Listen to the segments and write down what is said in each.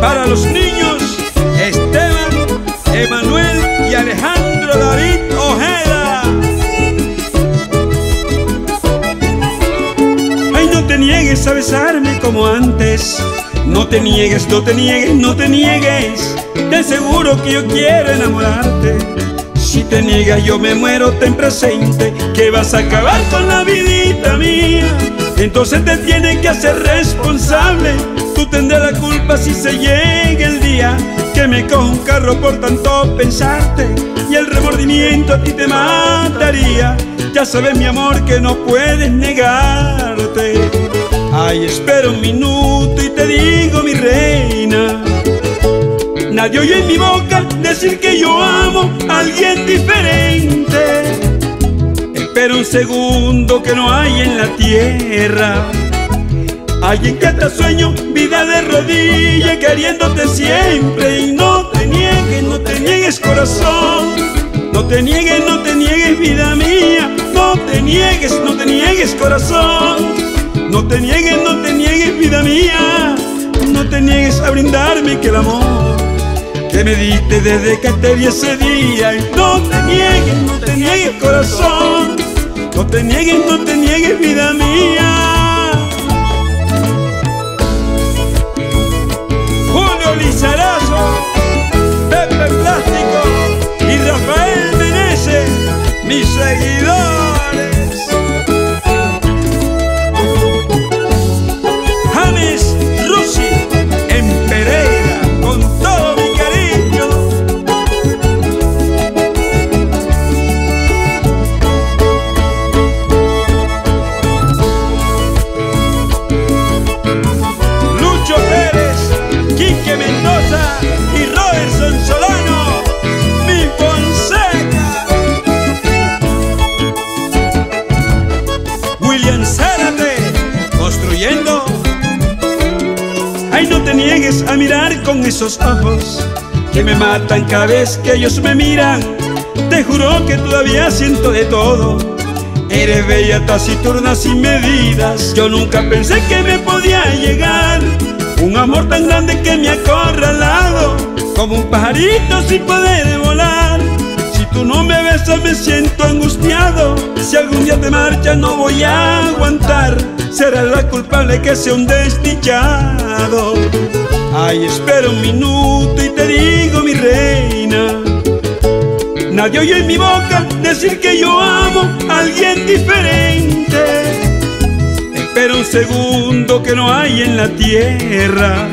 para los niños Esteban, Emanuel y Alejandro David Ojeda. Ay, no te niegues a besarme como antes. No te niegues, no te niegues, no te niegues. Te aseguro que yo quiero enamorarte. Si te niegas yo me muero, ten presente que vas a acabar con la vidita mía. Entonces te tienes que hacer responsable. Tú tendrás la culpa si se llega el día que me coja un carro por tanto pensarte, y el remordimiento a ti te mataría. Ya sabes mi amor que no puedes negarte. Ay, espera un minuto y te digo mi reina. Nadie oyó en mi boca decir que yo amo a alguien diferente. Pero un segundo que no hay en la tierra alguien que hasta sueño, vida de rodilla, queriéndote siempre. Y no te niegues, no te niegues corazón. No te niegues vida mía. No te niegues corazón. No te niegues vida mía. No te niegues a brindarme que el amor que me diste desde que te vi ese día. Y no te niegues corazón. No te niegues vida mía. Julio Lizarazo, Pepe Plástico y Rafael Menezes, mis seguidores. James Rusi en Pereira, con todo mi cariño. Ay, no te niegues a mirar con esos ojos que me matan cada vez que ellos me miran. Te juro que todavía siento de todo. Eres bella, taciturna, sin medidas. Yo nunca pensé que me podía llegar un amor tan grande que me ha acorralado como un pajarito sin poder volar. Si tú no me besas me siento angustiado. Si algún día te marchas no voy a aguantar. Serás la culpable que sea un desdichado. Ay, espera un minuto y te digo mi reina. Nadie oyó en mi boca decir que yo amo a alguien diferente. Espera un segundo que no hay en la tierra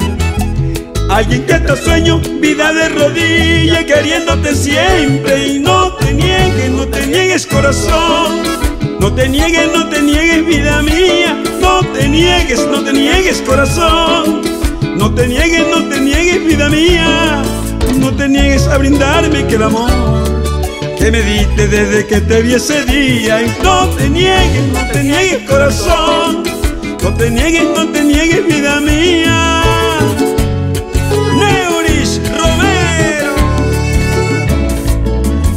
alguien que hasta sueño, vida de rodilla, queriéndote siempre. Y no te niegues corazón. No te niegues vida mía. No te niegues corazón. No te niegues vida mía. No te niegues a brindarme que el amor que me diste desde que te vi ese día. Y no te niegues corazón. No te niegues vida mía. Neuris Romero.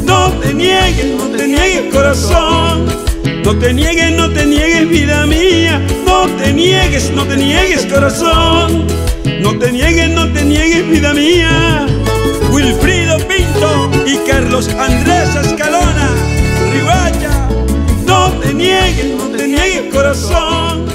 No te niegues corazón. No te niegues vida mía. No te niegues corazón. No te niegues vida mía. Wilfrido Pinto y Carlos Andrés Escalona, Rivaya. No te niegues corazón.